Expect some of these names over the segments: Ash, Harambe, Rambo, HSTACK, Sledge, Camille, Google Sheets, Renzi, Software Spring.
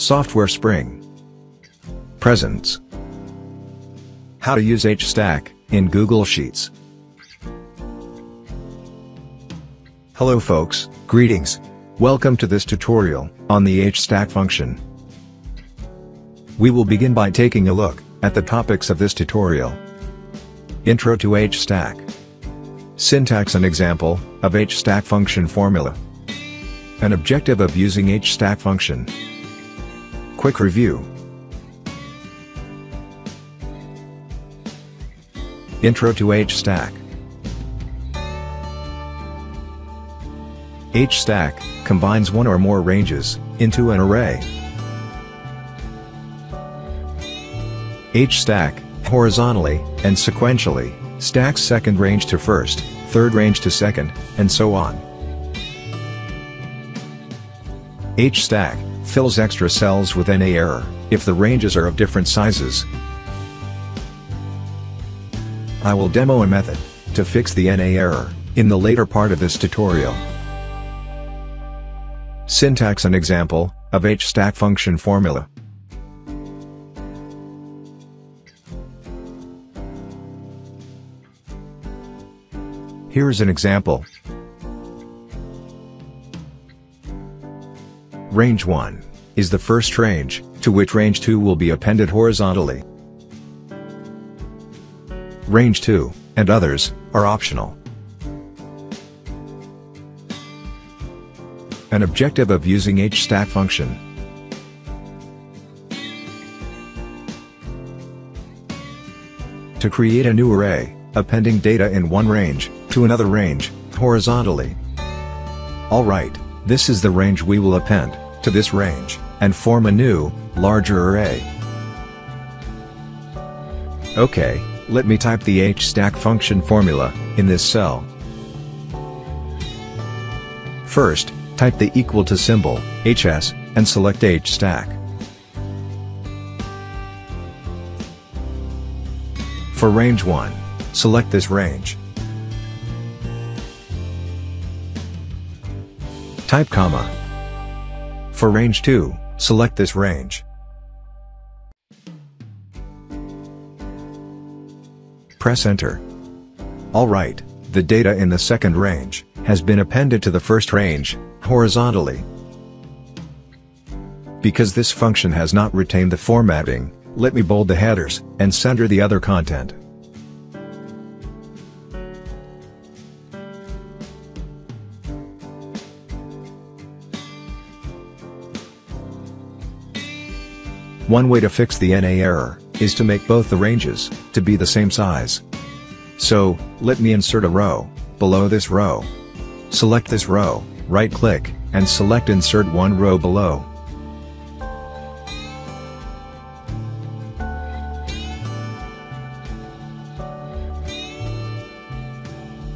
Software Spring Presents. How to use HSTACK in Google Sheets. Hello folks, greetings. Welcome to this tutorial on the HSTACK function. We will begin by taking a look at the topics of this tutorial. Intro to HSTACK. Syntax and example of HSTACK function formula. An objective of using HSTACK function. Quick review. Intro to HSTACK. HSTACK combines one or more ranges into an array. HSTACK horizontally and sequentially stacks second range to first, third range to second, and so on. HSTACK fills extra cells with any error if the ranges are of different sizes. I will demo a method to fix the NA error in the later part of this tutorial. Syntax and example of HSTACK function formula. Here's an example. Range 1 is the first range, to which range 2 will be appended horizontally. Range 2 and others are optional. An objective of using HSTACK function. To create a new array, appending data in one range to another range horizontally. Alright, this is the range we will append to this range and form a new, larger array. Okay, let me type the HSTACK function formula in this cell. First, type the equal to symbol, HS, and select HSTACK. For range 1, select this range. Type comma. For range 2, select this range. Press enter. Alright, the data in the second range has been appended to the first range, horizontally. Because this function has not retained the formatting, let me bold the headers and center the other content. One way to fix the NA error is to make both the ranges to be the same size. So, let me insert a row below this row. Select this row, right-click, and select Insert One Row Below.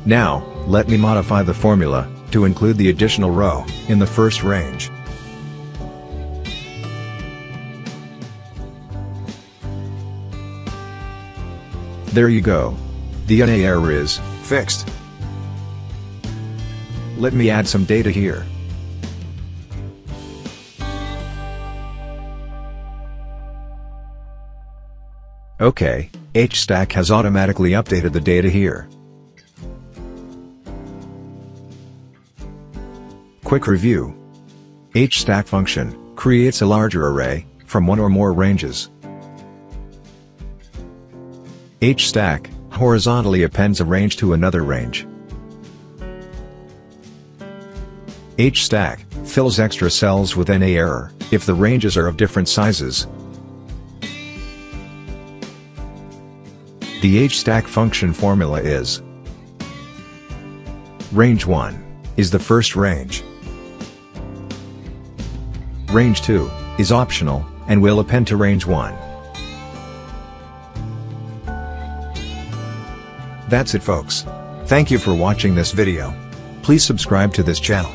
Now, let me modify the formula to include the additional row in the first range. There you go. The NA error is fixed. Let me add some data here. Okay, HSTACK has automatically updated the data here. Quick review. HSTACK function creates a larger array from one or more ranges. HSTACK horizontally appends a range to another range. HSTACK fills extra cells with NA error if the ranges are of different sizes. The HSTACK function formula is: range 1 is the first range. Range 2 is optional and will append to range 1. That's it folks. Thank you for watching this video. Please subscribe to this channel.